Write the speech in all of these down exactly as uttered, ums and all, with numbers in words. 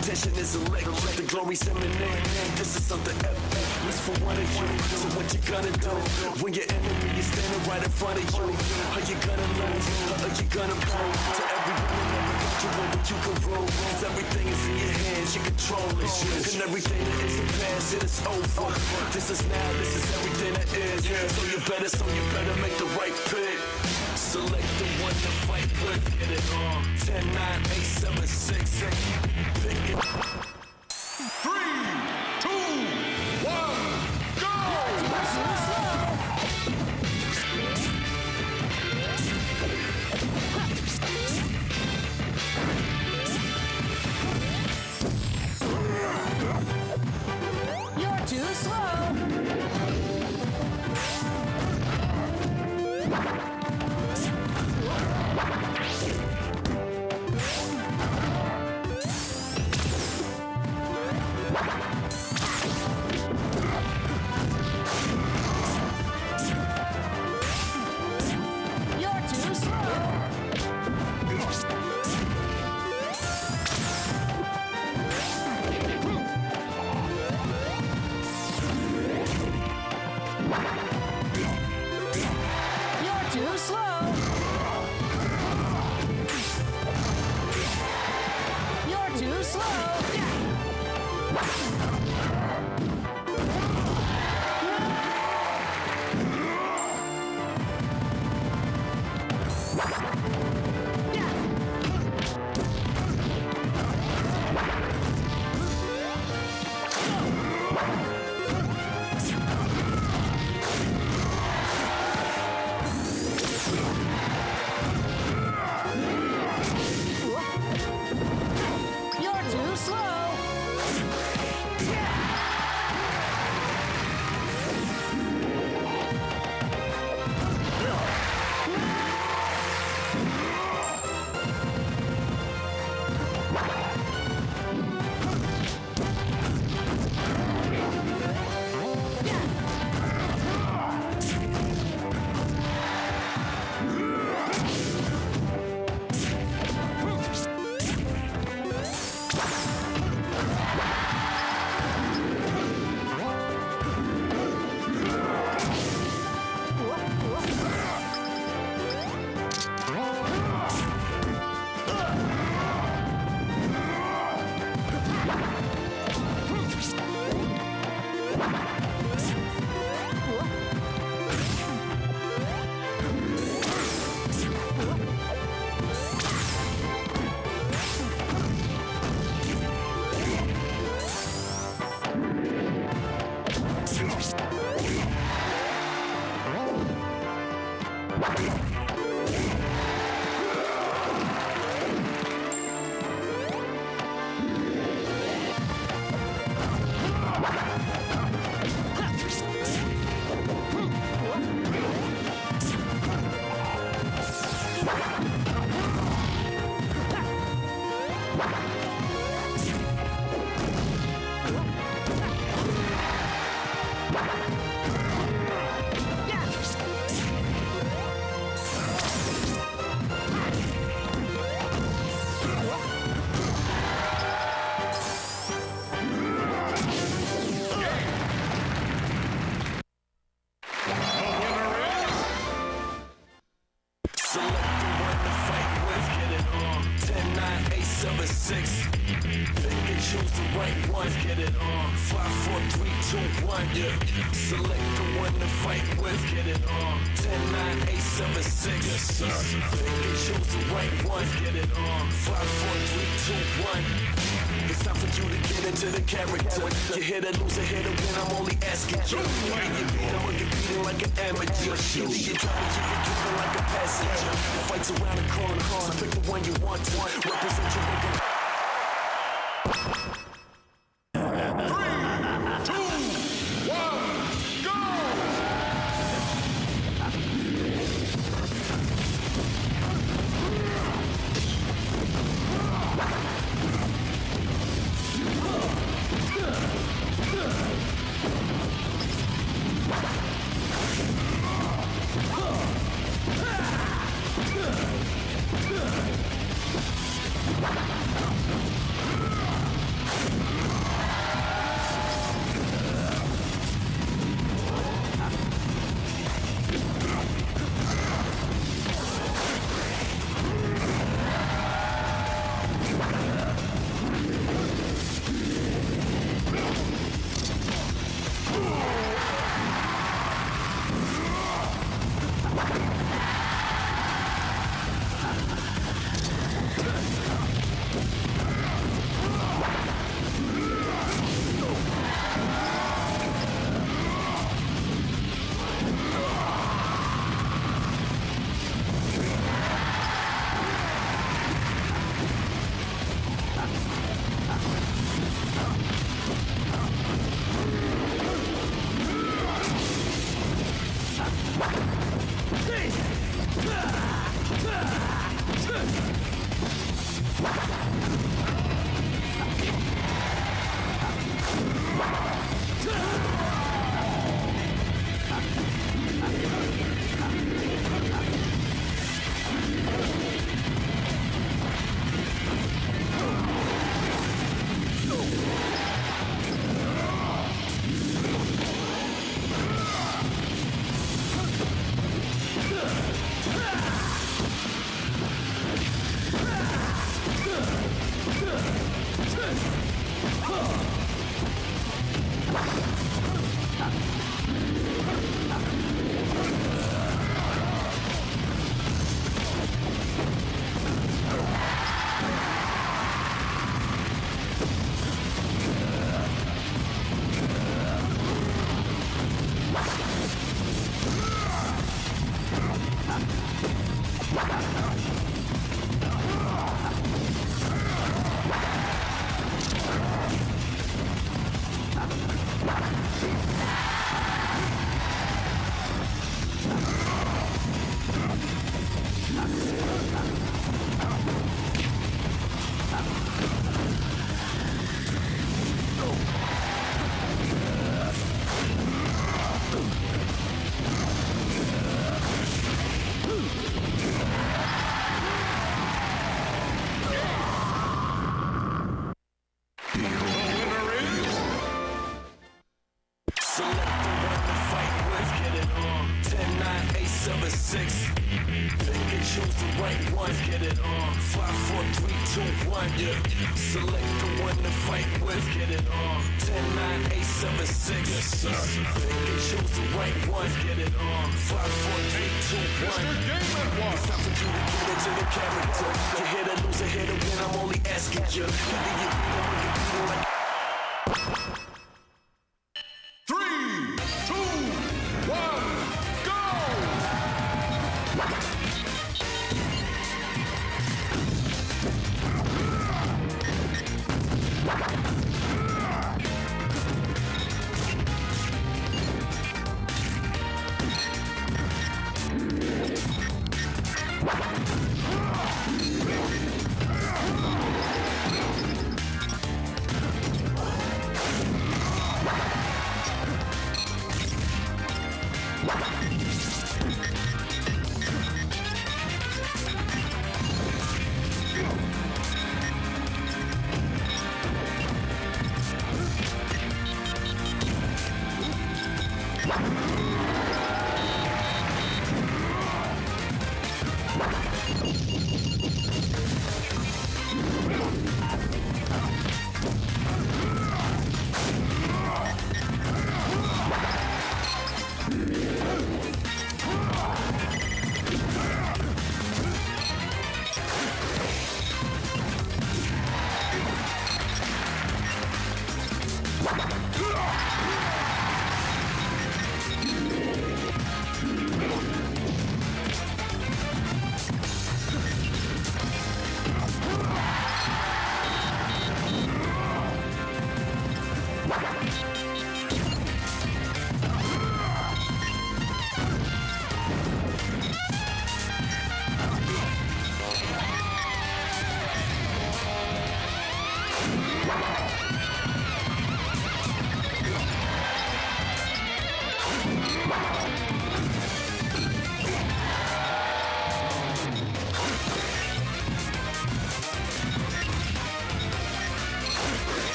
Competition is electric, let the glory seminate. This is something epic, it's for one of you. So what you gonna do when your enemy is standing right in front of you? Are you gonna lose, or are you gonna blow? To everyone that got you over, you can roll. Cause everything is in your hands, you control it. And everything that is the past, it is over. This is now, this is everything that is. So you better, so you better make the right pick. Select the one to fight with. Get it on. ten, nine, eight, seven, six. Pick it. three, two, one, go! You're too slow. Come on.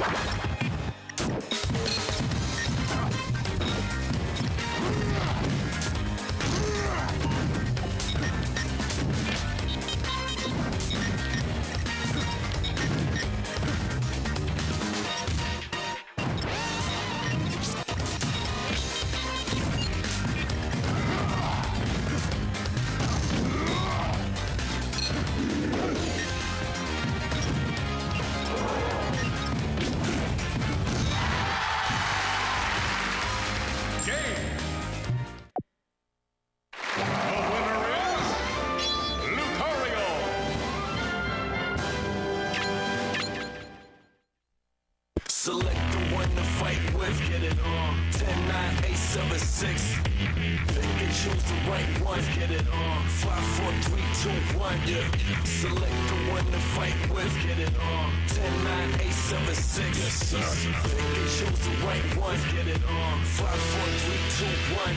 What? Select the one to fight with. Get it on. ten, nine, eight, seven, six. They can choose the right one. Get it on. five, four, three, two, one. Yeah. Select the one to fight with. Get it on. ten, nine, eight, seven, six. Yes, sir. They can choose the right one. Get it on. five, four, three, two, one.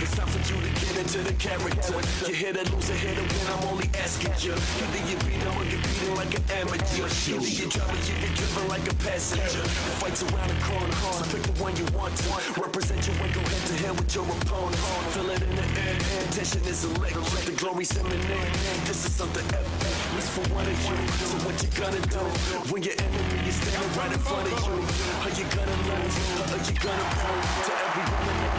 It's time for you to get into the character. You're here to lose, you're here to win, I'm only asking you. Either you beat him or you're beating like an amateur. Either you drive or you're driven like a passenger. The fight's around the corner, so pick the one you want to. Represent you and go head to head with your opponent. Feel it in the air, tension is electric. The glory's imminent, this is something epic. It's for one of you, so what you gonna do? When your enemy is standing right in front of you, are you gonna lose, or are you gonna prove to everyone?